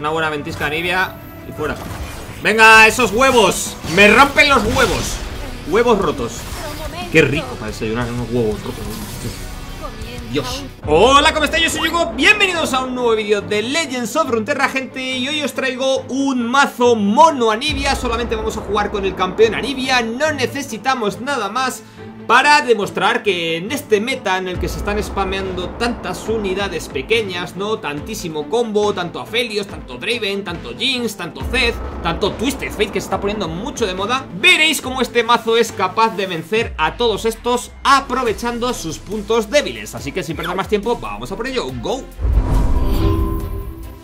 Una buena ventisca Anivia y fuera. ¡Venga, esos huevos! ¡Me rompen los huevos! Huevos rotos. ¡Qué rico para desayunar unos huevos rotos! Dios. Hola, ¿cómo estáis? Yo soy Yugo. Bienvenidos a un nuevo vídeo de Legends of Runeterra, gente. Y hoy os traigo un mazo mono Anivia. Solamente vamos a jugar con el campeón Anivia. No necesitamos nada más para demostrar que en este meta en el que se están spameando tantas unidades pequeñas, ¿no? Tantísimo combo, tanto Aphelios, tanto Draven, tanto Jinx, tanto Zed, tanto Twisted Fate, que se está poniendo mucho de moda. Veréis cómo este mazo es capaz de vencer a todos estos aprovechando sus puntos débiles. Así que sin perder más tiempo, vamos a por ello. ¡Go!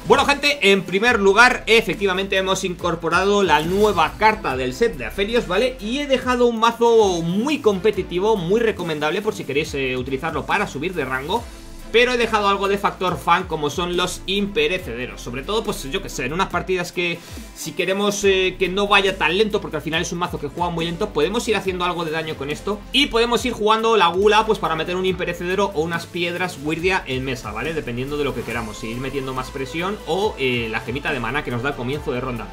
Bueno, gente, en primer lugar, efectivamente hemos incorporado la nueva carta del set de Aphelios, ¿vale? Y he dejado un mazo muy competitivo, muy recomendable por si queréis utilizarlo para subir de rango. Pero he dejado algo de factor fan como son los imperecederos. Sobre todo, pues yo que sé, en unas partidas que si queremos que no vaya tan lento, porque al final es un mazo que juega muy lento, podemos ir haciendo algo de daño con esto. Y podemos ir jugando la gula pues para meter un imperecedero o unas piedras Wyrdia en mesa, ¿vale? Dependiendo de lo que queramos, ir metiendo más presión o la gemita de maná que nos da al comienzo de ronda.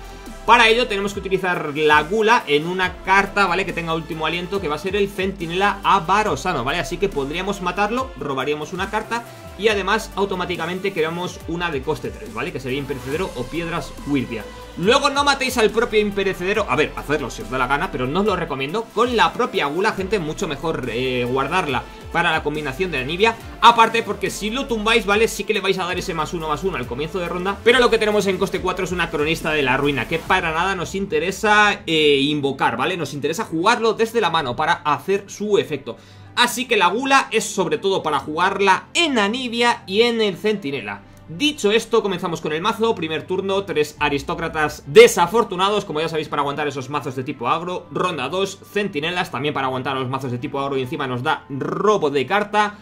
Para ello tenemos que utilizar la gula en una carta, ¿vale? Que tenga último aliento, que va a ser el centinela avarosano, ¿vale? Así que podríamos matarlo, robaríamos una carta y además automáticamente creamos una de coste 3, ¿vale? Que sería imperecedero o piedras Wyrdia. Luego no matéis al propio imperecedero, a ver, hacedlo si os da la gana, pero no os lo recomiendo. Con la propia gula, gente, mucho mejor guardarla para la combinación de Anivia. Aparte porque si lo tumbáis, ¿vale? Sí que le vais a dar ese +1/+1 al comienzo de ronda. Pero lo que tenemos en coste 4 es una cronista de la ruina, que para nada nos interesa invocar, ¿vale? Nos interesa jugarlo desde la mano para hacer su efecto. Así que la gula es sobre todo para jugarla en Anivia y en el centinela. Dicho esto, comenzamos con el mazo. Primer turno, 3 aristócratas desafortunados, como ya sabéis, para aguantar esos mazos de tipo agro. Ronda 2, centinelas, también para aguantar los mazos de tipo agro, y encima nos da robo de carta.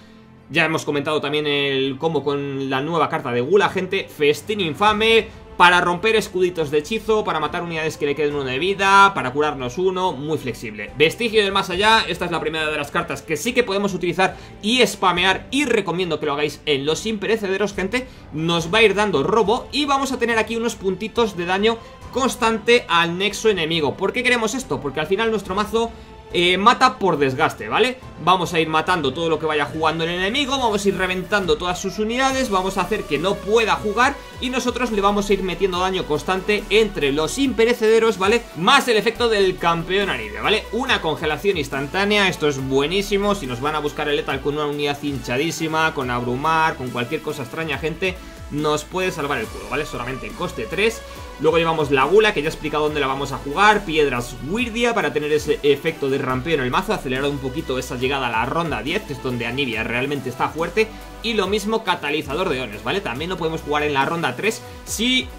Ya hemos comentado también el combo con la nueva carta de gula, gente. Festín infame, para romper escuditos de hechizo, para matar unidades que le queden uno de vida, para curarnos uno, muy flexible. Vestigio del más allá, esta es la primera de las cartas que sí que podemos utilizar y spamear, y recomiendo que lo hagáis en los imperecederos, gente. Nos va a ir dando robo y vamos a tener aquí unos puntitos de daño constante al nexo enemigo. ¿Por qué queremos esto? Porque al final nuestro mazo mata por desgaste, ¿vale? Vamos a ir matando todo lo que vaya jugando el enemigo, vamos a ir reventando todas sus unidades, vamos a hacer que no pueda jugar y nosotros le vamos a ir metiendo daño constante entre los imperecederos, ¿vale? Más el efecto del campeón Anivia, ¿vale? Una congelación instantánea, esto es buenísimo. Si nos van a buscar el letal con una unidad hinchadísima, con abrumar, con cualquier cosa extraña, gente, nos puede salvar el culo, ¿vale? Solamente coste 3. Luego llevamos la gula, que ya he explicado dónde la vamos a jugar. Piedras Wyrdia para tener ese efecto de rampeo en el mazo, acelerar un poquito esa llegada a la ronda 10, que es donde Anivia realmente está fuerte. Y lo mismo catalizador de ones, ¿vale? También lo podemos jugar en la ronda 3 si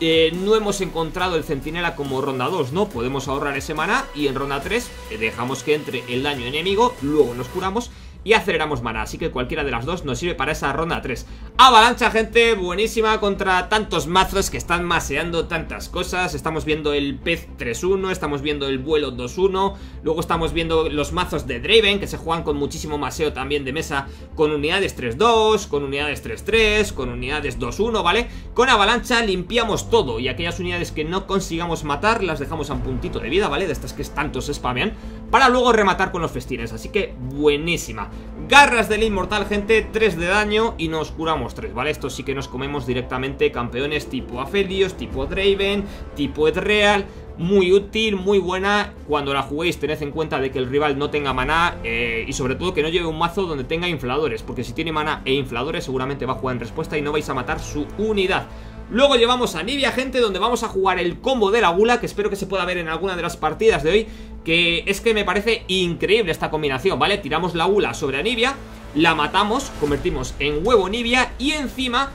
no hemos encontrado el centinela como ronda 2, ¿no? Podemos ahorrar ese maná y en ronda 3 dejamos que entre el daño enemigo, luego nos curamos y aceleramos mana, así que cualquiera de las dos nos sirve para esa ronda 3. Avalancha, gente, buenísima contra tantos mazos que están maseando tantas cosas. Estamos viendo el pez 3-1, estamos viendo el vuelo 2-1. Luego estamos viendo los mazos de Draven, que se juegan con muchísimo maseo también de mesa, con unidades 3-2, con unidades 3-3, con unidades 2-1, ¿vale? Con avalancha limpiamos todo, y aquellas unidades que no consigamos matar las dejamos a un puntito de vida, ¿vale? De estas que tantos spamean, para luego rematar con los festines, así que buenísima. Garras del inmortal, gente, 3 de daño y nos curamos 3, ¿vale? Esto sí que nos comemos directamente campeones tipo Aphelios, tipo Draven, tipo Ezreal. Muy útil, muy buena. Cuando la juguéis tened en cuenta de que el rival no tenga maná y sobre todo que no lleve un mazo donde tenga infladores, porque si tiene maná e infladores seguramente va a jugar en respuesta y no vais a matar su unidad. Luego llevamos a Anivia, gente, donde vamos a jugar el combo de la gula, que espero que se pueda ver en alguna de las partidas de hoy, que es que me parece increíble esta combinación, ¿vale? Tiramos la gula sobre Anivia, la matamos, convertimos en huevo Anivia y encima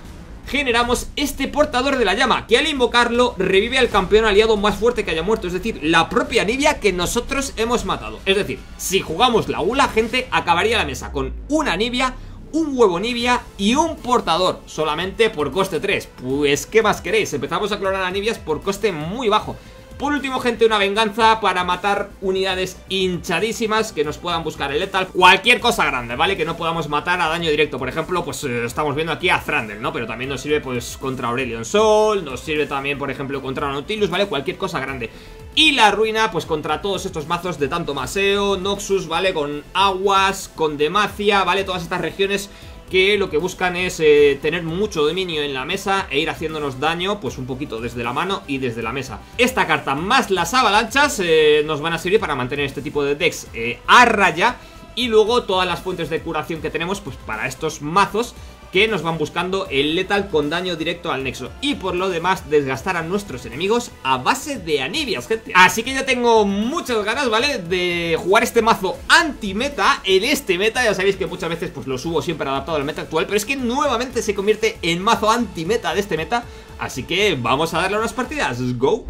generamos este portador de la llama, que al invocarlo revive al campeón aliado más fuerte que haya muerto, es decir, la propia Anivia que nosotros hemos matado. Es decir, si jugamos la gula, gente, acabaría la mesa con una Anivia, un huevo Anivia y un portador, solamente por coste 3. Pues, ¿qué más queréis? Empezamos a clonar Anivias por coste muy bajo. Por último, gente, una venganza para matar unidades hinchadísimas que nos puedan buscar el letal, cualquier cosa grande, ¿vale? Que no podamos matar a daño directo. Por ejemplo, pues estamos viendo aquí a Thranduil, ¿no? Pero también nos sirve, pues, contra Aurelion Sol, nos sirve también, por ejemplo, contra Nautilus, ¿vale? Cualquier cosa grande. Y la ruina, pues contra todos estos mazos de tanto Maseo, Noxus, ¿vale? Con Aguas, con Demacia, ¿vale? Todas estas regiones que lo que buscan es tener mucho dominio en la mesa e ir haciéndonos daño, pues un poquito desde la mano y desde la mesa. Esta carta más las avalanchas nos van a servir para mantener este tipo de decks a raya. Y luego todas las fuentes de curación que tenemos, pues para estos mazos que nos van buscando el letal con daño directo al nexo. Y por lo demás, desgastar a nuestros enemigos a base de Anivias, gente. Así que ya tengo muchas ganas, ¿vale? De jugar este mazo anti-meta. En este meta, ya sabéis que muchas veces pues lo subo siempre adaptado al meta actual, pero es que nuevamente se convierte en mazo anti-meta de este meta. Así que vamos a darle unas partidas. ¡Go!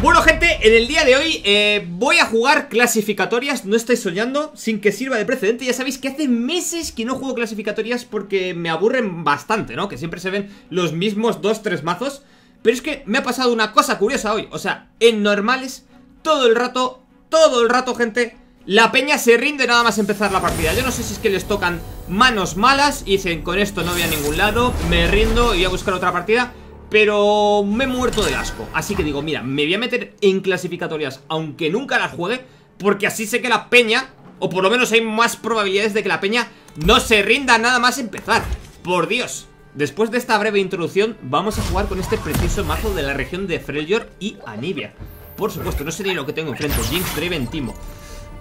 Bueno, gente, en el día de hoy voy a jugar clasificatorias, no estáis soñando, sin que sirva de precedente. Ya sabéis que hace meses que no juego clasificatorias porque me aburren bastante, ¿no? Que siempre se ven los mismos 2-3 mazos. Pero es que me ha pasado una cosa curiosa hoy. O sea, en normales, todo el rato, gente, la peña se rinde nada más empezar la partida. Yo no sé si es que les tocan manos malas y dicen, con esto no voy a ningún lado, me rindo y voy a buscar otra partida. Pero me he muerto de asco. Así que digo, mira, me voy a meter en clasificatorias, aunque nunca las juegue, porque así sé que la peña, o por lo menos hay más probabilidades de que la peña no se rinda nada más empezar. Por Dios. Después de esta breve introducción, vamos a jugar con este precioso mazo de la región de Freljord y Anivia. Por supuesto, no sé ni lo que tengo enfrente. Jinx, Draven, Teemo.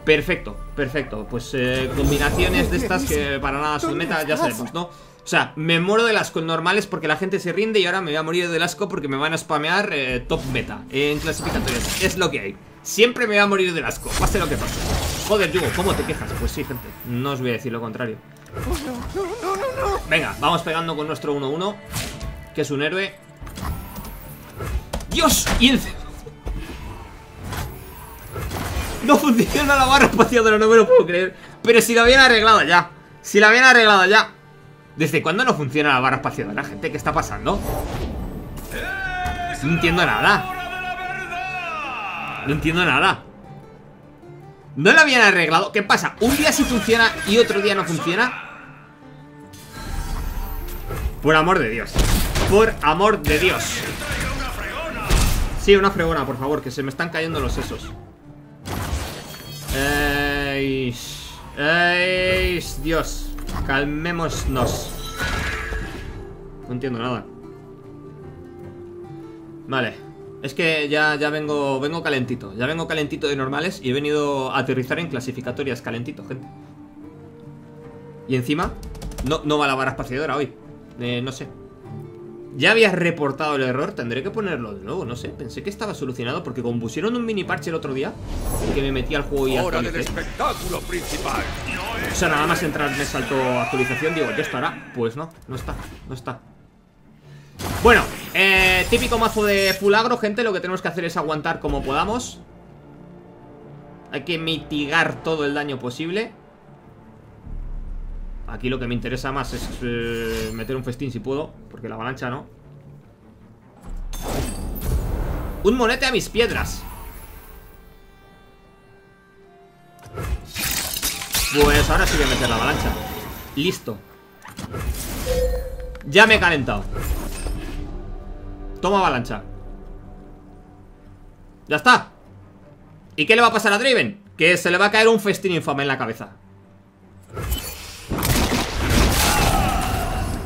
Perfecto, perfecto. Pues combinaciones de estas que para nada son meta, ya sabemos, ¿no? O sea, me muero de asco en normales porque la gente se rinde y ahora me voy a morir de asco porque me van a spamear top meta en clasificatorias. Es lo que hay. Siempre me voy a morir de asco, pase lo que pase. Joder, Yugo, ¿cómo te quejas? Pues sí, gente, no os voy a decir lo contrario. Venga, vamos pegando con nuestro 1-1, que es un héroe. ¡Dios! Y el... No funciona la barra espaciadora, no me lo puedo creer. Pero si la habían arreglado ya. Si la habían arreglado ya. ¿Desde cuándo no funciona la barra espaciadora, gente? ¿Qué está pasando? No entiendo nada. No entiendo nada. ¿No la habían arreglado? ¿Qué pasa? ¿Un día sí funciona y otro día no funciona? Por amor de Dios. Por amor de Dios. Sí, una fregona, por favor, que se me están cayendo los sesos. Dios. Calmémonos. No entiendo nada. Vale. Es que ya vengo calentito. Ya vengo calentito de normales y he venido a aterrizar en clasificatorias calentito, gente. Y encima no va la barra espaciadora hoy. No sé. Ya habías reportado el error. Tendré que ponerlo de nuevo, no sé. Pensé que estaba solucionado porque como pusieron un mini parche el otro día que me metí al juego y hora del espectáculo principal. O sea, nada más entrar me saltó actualización. Digo, ¿ya estará? Pues no, no está. Bueno, típico mazo de full agro, gente. Lo que tenemos que hacer es aguantar como podamos. Hay que mitigar todo el daño posible. Aquí lo que me interesa más es meter un festín si puedo, porque la avalancha no. Un monete a mis piedras. Pues ahora sí voy a meter la avalancha. Listo. Ya me he calentado. Toma avalancha. Ya está. ¿Y qué le va a pasar a Draven? Que se le va a caer un festín infame en la cabeza.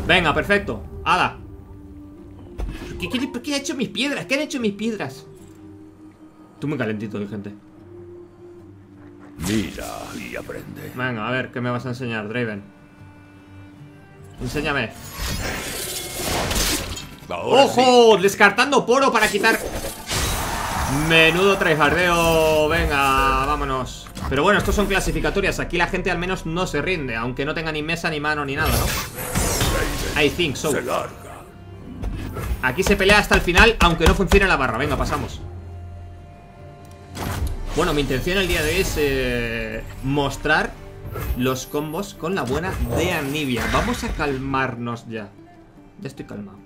Venga, perfecto. ¡Hala! ¿Qué ha hecho mis piedras? ¿Qué han hecho mis piedras? Tú muy calentito, mi gente. Mira y aprende. Venga, a ver, ¿qué me vas a enseñar, Draven? Enséñame. Ahora ¡ojo! Sí. Descartando poro para quitar. Menudo traijardeo. Venga, vámonos. Pero bueno, estos son clasificatorias. Aquí la gente al menos no se rinde, aunque no tenga ni mesa, ni mano, ni nada, ¿no? I think so. Aquí se pelea hasta el final, aunque no funcione la barra. Venga, pasamos. Bueno, mi intención el día de hoy es mostrar los combos con la buena de Anivia. Vamos a calmarnos ya. Ya estoy calmado.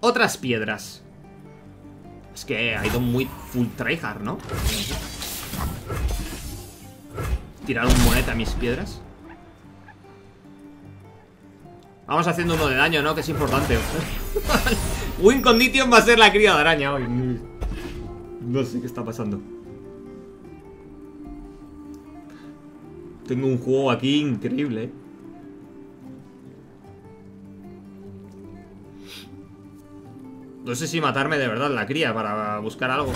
Otras piedras. Es que ha ido muy full tryhard, ¿no? Tiraron moneta a mis piedras. Vamos haciendo uno de daño, ¿no? Que es importante. Win Condition va a ser la cría de araña hoy. No sé qué está pasando. Tengo un juego aquí increíble, ¿eh? No sé si matarme de verdad la cría para buscar algo.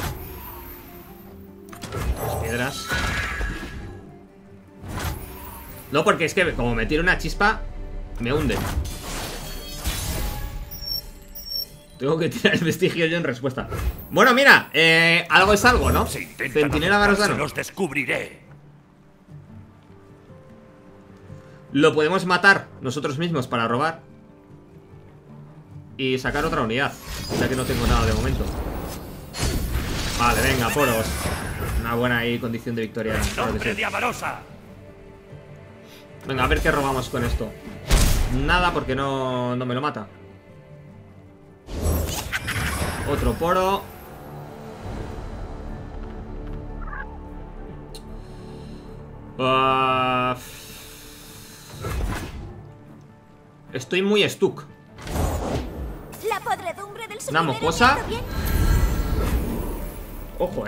Las piedras. No, porque es que como me tiro una chispa, me hunde. Tengo que tirar el vestigio yo en respuesta. Bueno, mira, algo es algo, ¿no? Centinela Barosano. Los descubriré. Lo podemos matar nosotros mismos para robar y sacar otra unidad, ya que no tengo nada de momento. Vale, venga, poros. Una buena ahí condición de victoria. Claro que sí. Venga, a ver qué robamos con esto. Nada, porque no me lo mata. Otro poro. Estoy muy stuck. Una mocosa. Ojo,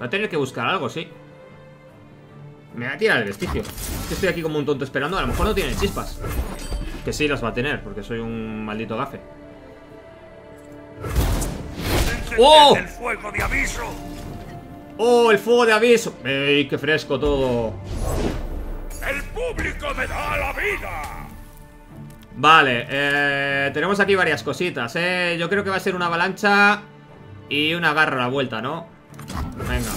Va a tener que buscar algo, sí. Me va a tirar el vestigio. Es que estoy aquí como un tonto esperando. A lo mejor no tienen chispas. Que sí las va a tener, porque soy un maldito gafe. ¡Oh! ¡El fuego de aviso! ¡Oh, el fuego de aviso! ¡Ey, qué fresco todo! ¡El público me da la vida! Vale, tenemos aquí varias cositas, Yo creo que va a ser una avalancha y una garra a la vuelta, ¿no? Venga.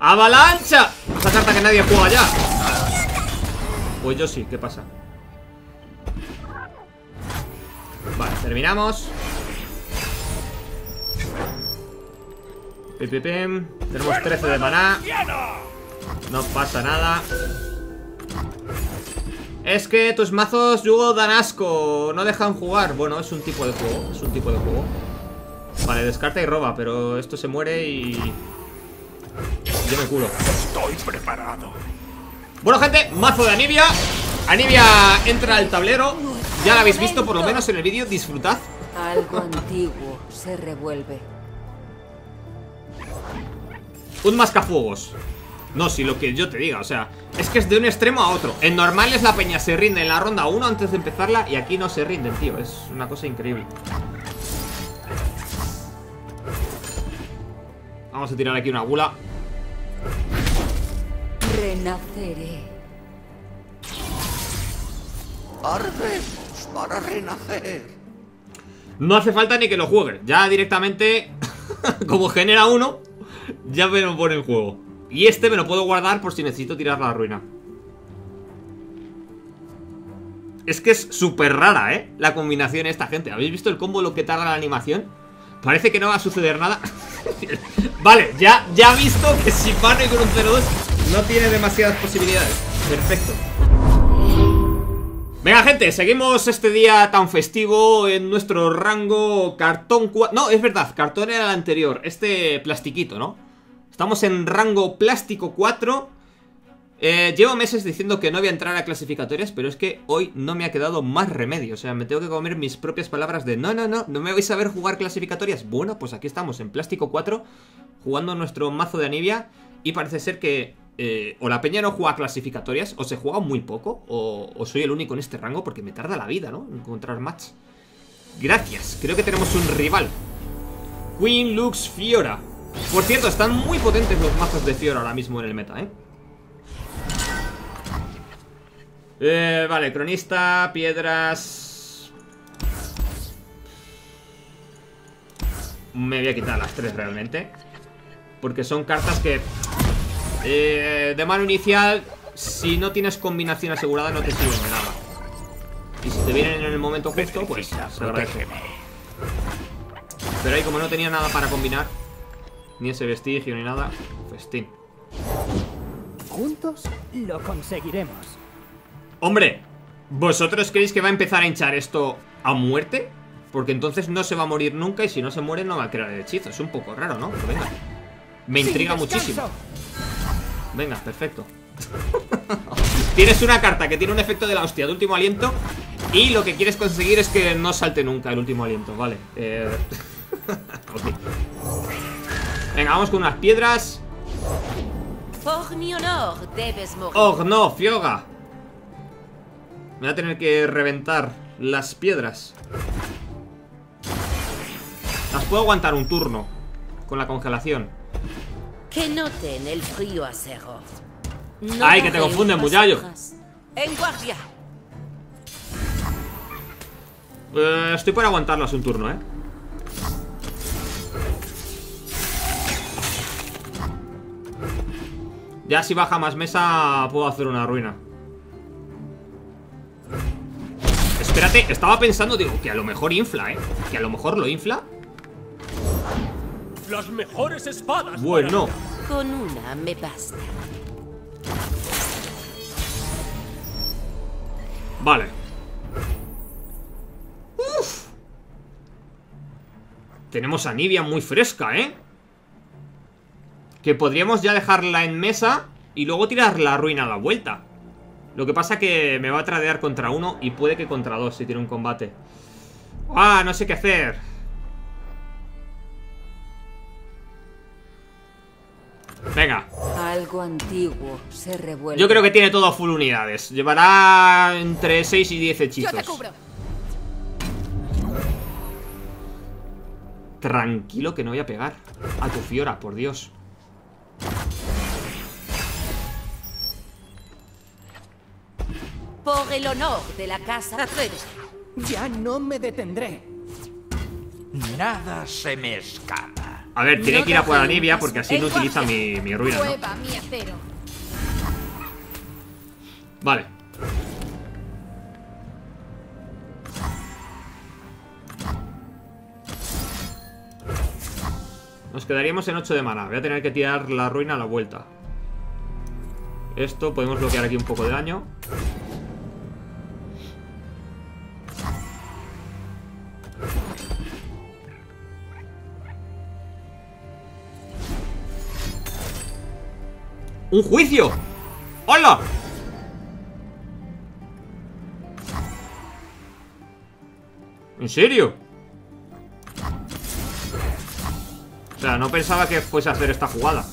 ¡Avalancha! Esa carta que nadie juega ya. Pues yo sí, ¿qué pasa? Vale, terminamos. Pim, pim, pim. Tenemos 13 de maná. No pasa nada. Es que tus mazos, Yugo, dan asco. No dejan jugar. Bueno, es un tipo de juego. Es un tipo de juego. Vale, descarta y roba. Pero esto se muere y... yo me curo. Estoy preparado. Bueno, gente, mazo de Anivia. Anivia entra al tablero. Ya la habéis visto, por lo menos en el vídeo. Disfrutad. Algo antiguo se revuelve. Un mascafuegos. No, si lo que yo te diga, o sea, es que es de un extremo a otro. En normales la peña se rinde en la ronda 1 antes de empezarla, y aquí no se rinden, tío. Es una cosa increíble. Vamos a tirar aquí una gula. Renaceré. Ardes para renacer. No hace falta ni que lo juegue. Ya directamente, como genera uno, ya me lo pone en juego. Y este me lo puedo guardar por si necesito tirar la ruina. Es que es súper rara, la combinación de esta, gente. ¿Habéis visto el combo, lo que tarda la animación? Parece que no va a suceder nada. Vale, ya he visto que si paro y con un 0-2 no tiene demasiadas posibilidades. Perfecto. Venga, gente, seguimos este día tan festivo en nuestro rango cartón 4. No, es verdad, cartón era el anterior. Este plastiquito, ¿no? Estamos en rango plástico 4. Llevo meses diciendo que no voy a entrar a clasificatorias, pero es que hoy no me ha quedado más remedio. O sea, me tengo que comer mis propias palabras de no me vais a ver jugar clasificatorias. Bueno, pues aquí estamos en plástico 4, jugando nuestro mazo de Anivia. Y parece ser que o la peña no juega clasificatorias, o se juega muy poco, o soy el único en este rango, porque me tarda la vida, ¿no? Encontrar match. Gracias, creo que tenemos un rival. Queen, Lux, Fiora. Por cierto, están muy potentes los mazos de Fiora ahora mismo en el meta, vale, cronista, piedras. Me voy a quitar las tres realmente, porque son cartas que de mano inicial, si no tienes combinación asegurada, no te sirven de nada. Y si te vienen en el momento justo, pues se agradece. Pero ahí, como no tenía nada para combinar, ni ese vestigio ni nada, festín. juntos lo conseguiremos. Hombre, ¿vosotros creéis que va a empezar a hinchar esto a muerte? Porque entonces no se va a morir nunca y si no se muere no va a crear el hechizo. Es un poco raro, ¿no? Pero venga, me intriga muchísimo. Venga, perfecto. Tienes una carta que tiene un efecto de la hostia de último aliento y lo que quieres conseguir es que no salte nunca el último aliento, vale. Okay. Venga, vamos con unas piedras. Por mi honor debes morir. ¡Oh, no, Fiora! Me voy a tener que reventar las piedras. Las puedo aguantar un turno con la congelación. Que noten el frío acero. No. Ay, que te confunden, muchacho. En guardia. Estoy por aguantarlas un turno, ¿eh? Ya si baja más mesa puedo hacer una ruina. Espérate, estaba pensando, digo, que a lo mejor infla, ¿eh? Que a lo mejor lo infla. Las mejores espadas. Bueno. Con una me basta. Vale. Uf. Tenemos a Anivia muy fresca, ¿eh? Que podríamos ya dejarla en mesa y luego tirar la ruina a la vuelta. Lo que pasa que me va a tradear contra uno y puede que contra dos si tiene un combate. Ah, no sé qué hacer. Venga. Algo antiguo se revuelve. Yo creo que tiene todo a full unidades. Llevará entre 6 y 10 hechizos. Yo te cubro. Tranquilo que no voy a pegar a tu Fiora, por Dios. Por el honor de la casa, ya no me detendré. Nada se me escapa. A ver, tiene que ir a por Anivia porque así no utiliza mi ruina, ¿no? Vale. Nos quedaríamos en 8 de mana. Voy a tener que tirar la ruina a la vuelta. Esto, podemos bloquear aquí un poco de daño. ¡Un juicio! ¡Hola! ¿En serio? O sea, no pensaba que fuese a hacer esta jugada.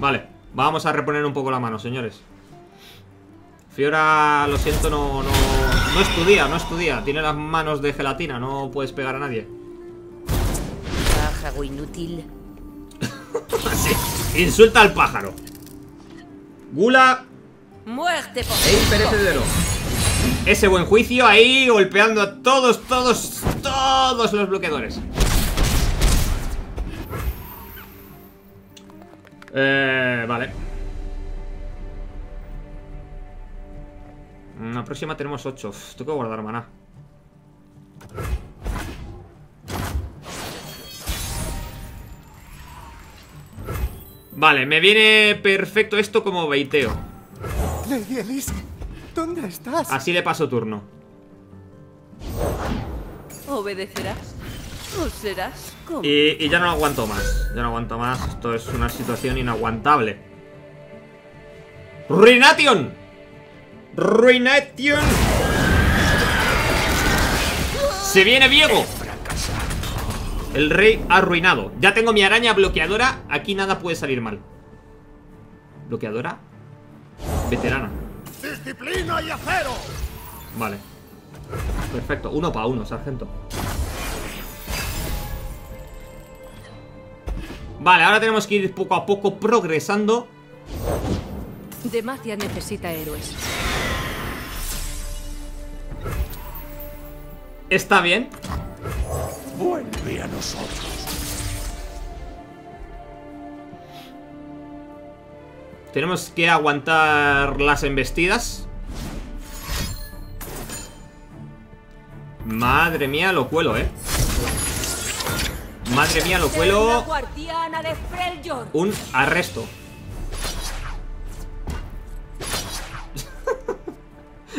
Vale, vamos a reponer un poco la mano, señores. Fiora, lo siento, no estudia, no estudia. Tiene las manos de gelatina, no puedes pegar a nadie. Pájaro inútil. Sí, insulta al pájaro. Gula. Muerte por el perecedero. Ese buen juicio ahí golpeando a todos los bloqueadores. Vale. La próxima tenemos 8. Tengo que guardar maná. Vale, me viene perfecto esto como baiteo. Lady Elise, ¿dónde estás? Así le paso turno. ¿Obedecerás? ¿O serás como? Y ya no lo aguanto más. Ya no aguanto más. Esto es una situación inaguantable. ¡Ruination! ¡Ruination! ¡Se viene Diego! El rey arruinado. Ya tengo mi araña bloqueadora. Aquí nada puede salir mal. Bloqueadora veterana. Disciplina y acero. Vale. Perfecto. Uno para uno, sargento. Vale, ahora tenemos que ir poco a poco progresando. Demacia necesita héroes. Está bien. Vuelve a nosotros. Tenemos que aguantar las embestidas. Madre mía, lo cuelo, ¿eh? Madre mía, lo cuelo. Un arresto.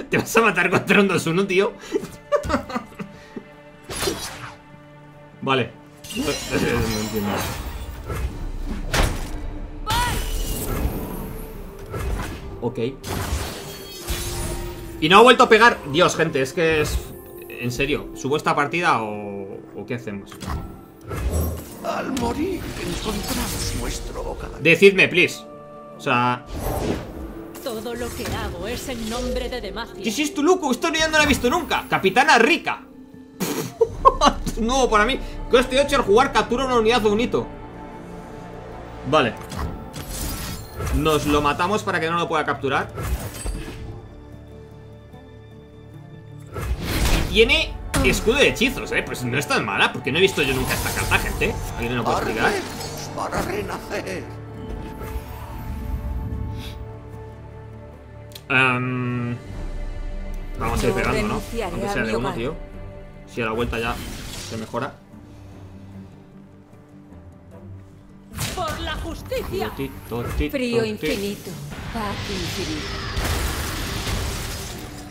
¿Te vas a matar contra un 2-1, tío? Vale. No entiendo. Ok. Y no ha vuelto a pegar. Dios, gente, es que es... En serio, ¿subo esta partida o qué hacemos? Al morir encontramos nuestro hogar. Decidme, please. O sea... Todo lo que hago es en nombre de Demacia. ¿Qué es esto, loco? Esto yo no lo he visto nunca. Capitana Rica. Nuevo para mí. Coste 8 al jugar captura una unidad de un hito. Vale. Nos lo matamos para que no lo pueda capturar. Y tiene escudo de hechizos, pues no es tan mala, porque no he visto yo nunca esta carta, gente. Aquí no lo puedo explicar. Para renacer. Vamos a ir pegando, ¿no? Aunque sea de uno, tío. Si a la vuelta ya se mejora. Por la justicia. Frío infinito.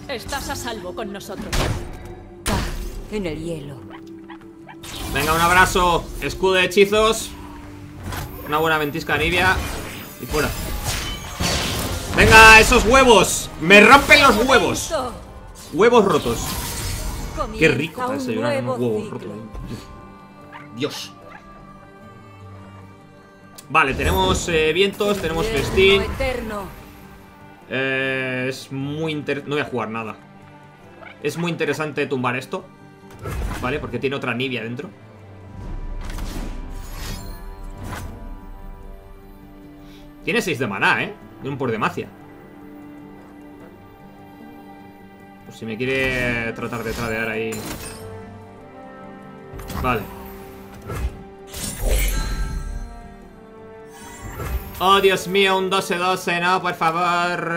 Estás a salvo con nosotros. En el hielo. Venga, un abrazo. Escudo de hechizos. Una buena ventisca de Anivia. Y fuera. Venga, esos huevos. Me rompen los huevos. Huevos rotos. Qué rico para desayunar unos huevos rotos. Dios. Vale, tenemos vientos, tenemos festín. Es muy interesante. No voy a jugar nada. Es muy interesante tumbar esto. Vale, porque tiene otra Anivia dentro. Tiene 6 de maná, Un por Demacia. Pues si me quiere tratar de tradear ahí. Vale. Oh, Dios mío, un 12-12, no, por favor.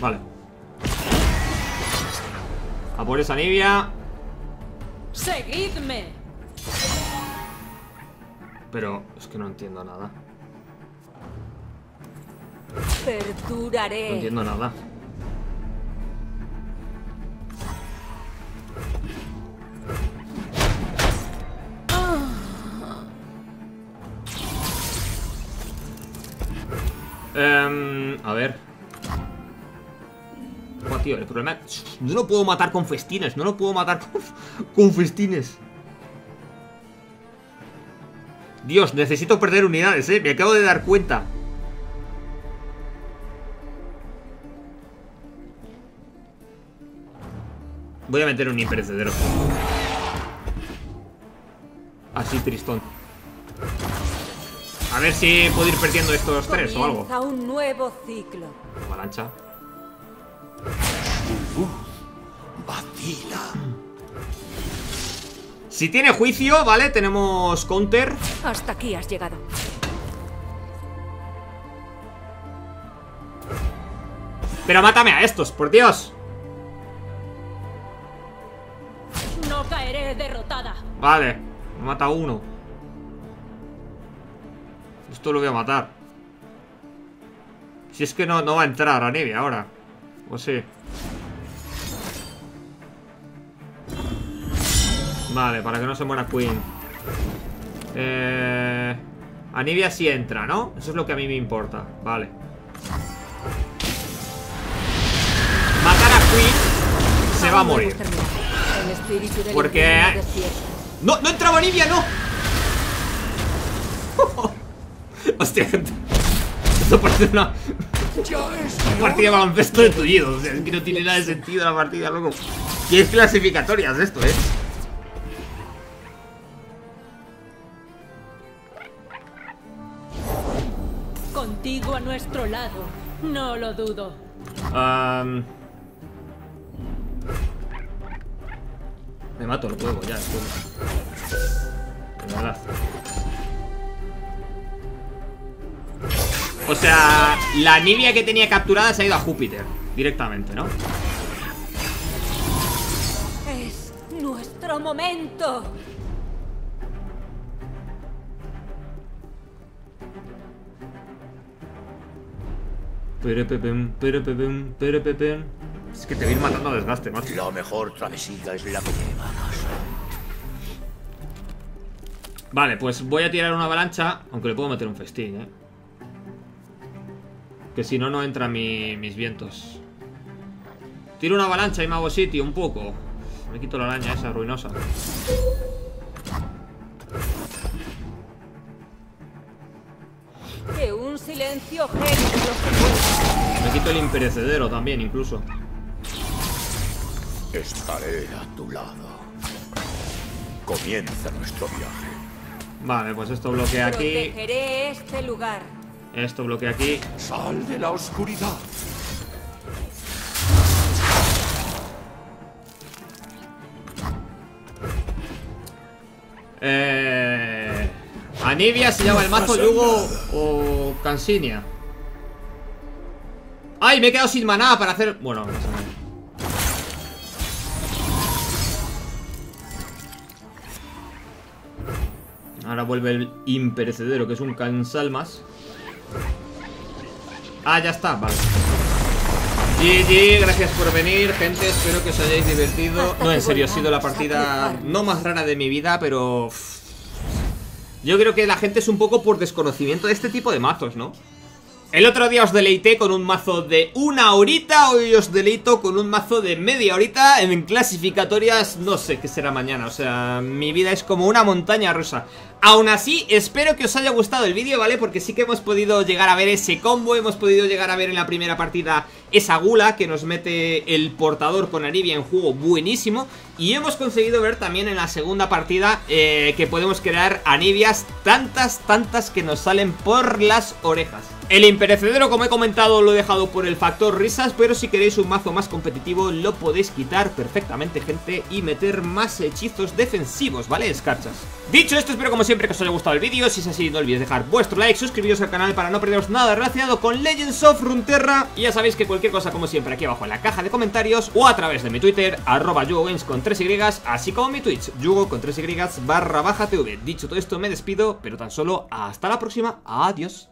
Vale. A por esa Anivia. Seguidme. Pero es que no entiendo nada. Perduraré. No entiendo nada. A ver. Joder, tío, el problema es... No lo puedo matar con festines. No lo puedo matar con festines. Dios, necesito perder unidades, Me acabo de dar cuenta. Voy a meter un imperecedero. Así, tristón. A ver si puedo ir perdiendo estos 3 o algo. Un nuevo ciclo. Avalancha. Vacila. Si tiene juicio, vale, tenemos counter. Hasta aquí has llegado. Pero mátame a estos, por Dios. Caeré derrotada. Vale, me mata uno. Esto lo voy a matar. Si es que no va a entrar a Anivia ahora. O sí. Vale, para que no se muera Queen. Anivia sí entra, ¿no? Eso es lo que a mí me importa. Vale. Matar a Queen. Se va a morir. Porque... ¡No! ¡No entraba Anivia! ¡No! Hostia, gente. Esto parece una partida de baloncesto de tullido. O sea, es que no tiene nada de sentido la partida, loco. Y es clasificatorias esto, Contigo a nuestro lado. No lo dudo. Me mato el huevo, ya, de verdad. O sea, la Anivia que tenía capturada se ha ido a Júpiter directamente, ¿no? Es nuestro momento. Es que te voy a ir matando a desgaste, macho. La mejor travesía es la que llevas. Vale, pues voy a tirar una avalancha. Aunque le puedo meter un festín, eh. Que si no, no entran mis vientos. Tiro una avalancha y me hago sitio un poco. Me quito la araña esa ruinosa. Que un silencio genio. Me quito el imperecedero también, incluso. Estaré a tu lado. Comienza nuestro viaje. Vale, pues esto bloquea aquí. Protegeré este lugar. Esto bloquea aquí. Sal de la oscuridad. Anivia se llama el mazo, Yugo o Cansinia. ¡Ay! Me he quedado sin maná para hacer... Bueno, no pasa nada. Ahora vuelve el imperecedero, que es un cansalmas. Ah, ya está, vale. GG, gracias por venir, gente. Espero que os hayáis divertido. No, en serio, ha sido la partida no más rara de mi vida, pero... Yo creo que la gente es un poco por desconocimiento de este tipo de mazos, ¿no? El otro día os deleité con un mazo de una horita, hoy os deleito con un mazo de media horita en clasificatorias, no sé qué será mañana, o sea, mi vida es como una montaña rusa. Aún así, espero que os haya gustado el vídeo, ¿vale? Porque sí que hemos podido llegar a ver ese combo, hemos podido llegar a ver en la primera partida esa gula que nos mete el portador con Anivia en juego, buenísimo. Y hemos conseguido ver también en la segunda partida que podemos crear Anivias tantas que nos salen por las orejas. El imperecedero, como he comentado, lo he dejado por el factor risas, pero si queréis un mazo más competitivo lo podéis quitar perfectamente, gente, y meter más hechizos defensivos, ¿vale? Escarchas. Dicho esto, espero como siempre que os haya gustado el vídeo. Si es así, no olvidéis dejar vuestro like, suscribiros al canal para no perderos nada relacionado con Legends of Runeterra. Y ya sabéis que cualquier cosa, como siempre, aquí abajo en la caja de comentarios o a través de mi Twitter, @YugoGames con 3Y, así como mi Twitch, Yugo con 3Y /TV. Dicho todo esto, me despido, pero tan solo hasta la próxima. Adiós.